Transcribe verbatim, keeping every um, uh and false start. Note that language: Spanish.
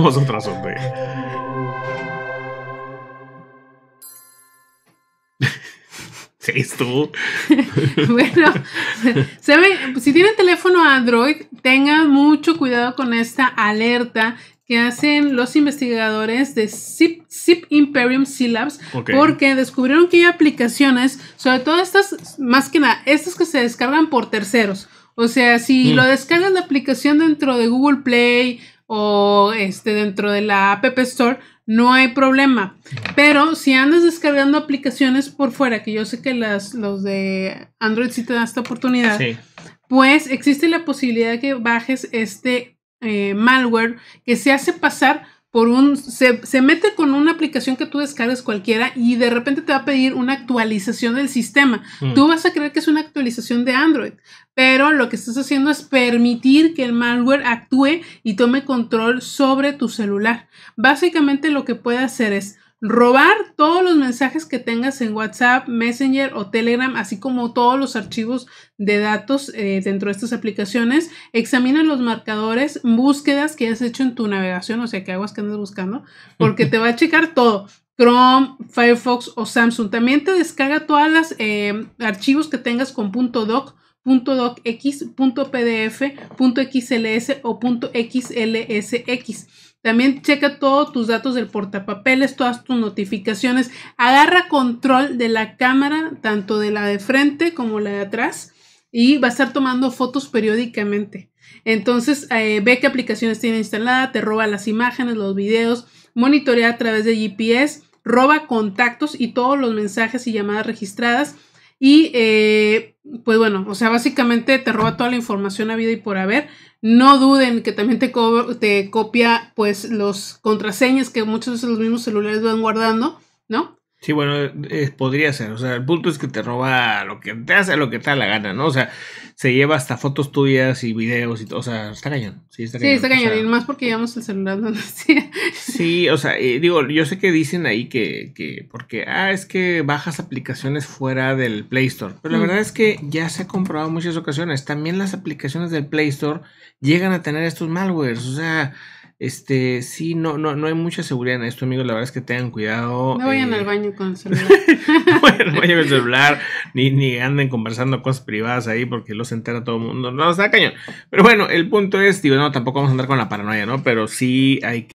Vosotras, hombre. Esto. Bueno, se ve, si tienen teléfono Android, tengan mucho cuidado con esta alerta que hacen los investigadores de Zip, Zip Imperium C Labs, okay, porque descubrieron que hay aplicaciones, sobre todo estas, más que nada, estas que se descargan por terceros. O sea, si mm. lo descargan la aplicación dentro de Google Play o este, dentro de la App Store, no hay problema. Pero si andas descargando aplicaciones por fuera, que yo sé que las, los de Android sí te dan esta oportunidad, sí, pues existe la posibilidad de que bajes este eh, malware que se hace pasar por un... Se, se mete con una aplicación que tú descargas cualquiera y de repente te va a pedir una actualización del sistema. Mm. Tú vas a creer que es una actualización de Android, pero lo que estás haciendo es permitir que el malware actúe y tome control sobre tu celular. Básicamente lo que puede hacer es robar todos los mensajes que tengas en WhatsApp, Messenger o Telegram, así como todos los archivos de datos eh, dentro de estas aplicaciones. Examina los marcadores, búsquedas que has hecho en tu navegación, o sea, que aguas que andas buscando, porque te va a checar todo. Chrome, Firefox o Samsung. También te descarga todas las eh, archivos que tengas con .doc, .docx, .pdf, .xls o .xlsx. También checa todos tus datos del portapapeles, todas tus notificaciones. Agarra control de la cámara, tanto de la de frente como la de atrás, y va a estar tomando fotos periódicamente. Entonces, eh, ve qué aplicaciones tiene instalada, te roba las imágenes, los videos, monitorea a través de G P S, roba contactos y todos los mensajes y llamadas registradas. Y eh, pues bueno, o sea, básicamente te roba toda la información habida y por haber. No duden que también te, co te copia pues los contraseñas que muchas veces los mismos celulares van guardando, ¿no? Sí, bueno, eh, podría ser. O sea, el punto es que te roba lo que te hace, lo que te da la gana, ¿no? O sea, se lleva hasta fotos tuyas y videos y todo. O sea, está cañón. Sí, está cañón. Sí, está cañón. O sea, y más porque llevamos el celular donde sea. Sí, o sea, eh, digo, yo sé que dicen ahí que, que porque, ah, es que bajas aplicaciones fuera del Play Store. Pero la mm. verdad es que ya se ha comprobado en muchas ocasiones. También las aplicaciones del Play Store llegan a tener estos malwares. O sea... Este, sí, no, no, no hay mucha seguridad en esto, amigos. La verdad es que tengan cuidado. No vayan eh... al baño con el celular. No vayan al baño con el celular, ni, ni anden conversando cosas privadas ahí porque los entera todo el mundo. No, está cañón. Pero bueno, el punto es, digo, no, tampoco vamos a andar con la paranoia, ¿no? Pero sí hay que